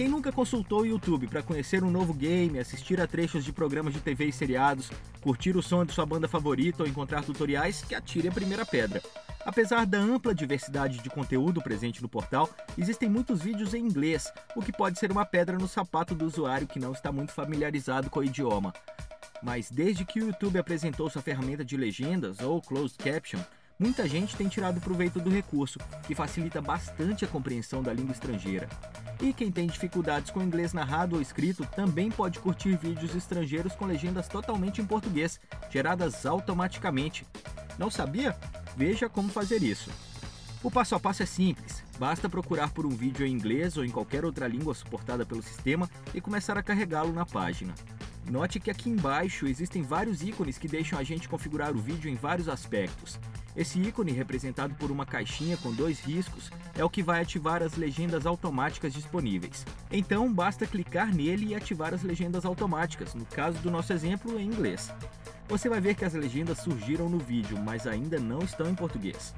Quem nunca consultou o YouTube para conhecer um novo game, assistir a trechos de programas de TV e seriados, curtir o som de sua banda favorita ou encontrar tutoriais, que atire a primeira pedra. Apesar da ampla diversidade de conteúdo presente no portal, existem muitos vídeos em inglês, o que pode ser uma pedra no sapato do usuário que não está muito familiarizado com o idioma. Mas desde que o YouTube apresentou sua ferramenta de legendas, ou Closed Caption, muita gente tem tirado proveito do recurso, que facilita bastante a compreensão da língua estrangeira. E quem tem dificuldades com inglês narrado ou escrito também pode curtir vídeos estrangeiros com legendas totalmente em português, geradas automaticamente. Não sabia? Veja como fazer isso. O passo a passo é simples, basta procurar por um vídeo em inglês ou em qualquer outra língua suportada pelo sistema e começar a carregá-lo na página. Note que aqui embaixo existem vários ícones que deixam a gente configurar o vídeo em vários aspectos. Esse ícone, representado por uma caixinha com dois riscos, é o que vai ativar as legendas automáticas disponíveis. Então, basta clicar nele e ativar as legendas automáticas, no caso do nosso exemplo, em inglês. Você vai ver que as legendas surgiram no vídeo, mas ainda não estão em português.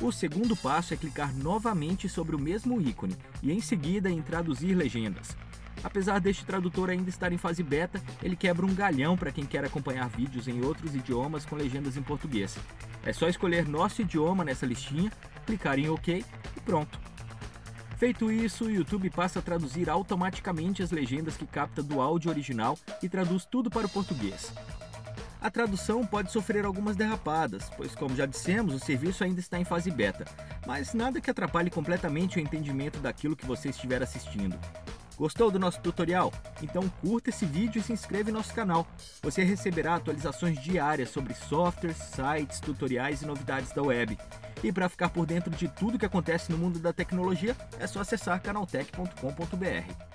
O segundo passo é clicar novamente sobre o mesmo ícone e em seguida em traduzir legendas. Apesar deste tradutor ainda estar em fase beta, ele quebra um galhão para quem quer acompanhar vídeos em outros idiomas com legendas em português. É só escolher nosso idioma nessa listinha, clicar em OK e pronto. Feito isso, o YouTube passa a traduzir automaticamente as legendas que capta do áudio original e traduz tudo para o português. A tradução pode sofrer algumas derrapadas, pois, como já dissemos, o serviço ainda está em fase beta, mas nada que atrapalhe completamente o entendimento daquilo que você estiver assistindo. Gostou do nosso tutorial? Então curta esse vídeo e se inscreve em nosso canal. Você receberá atualizações diárias sobre softwares, sites, tutoriais e novidades da web. E para ficar por dentro de tudo que acontece no mundo da tecnologia, é só acessar canaltech.com.br.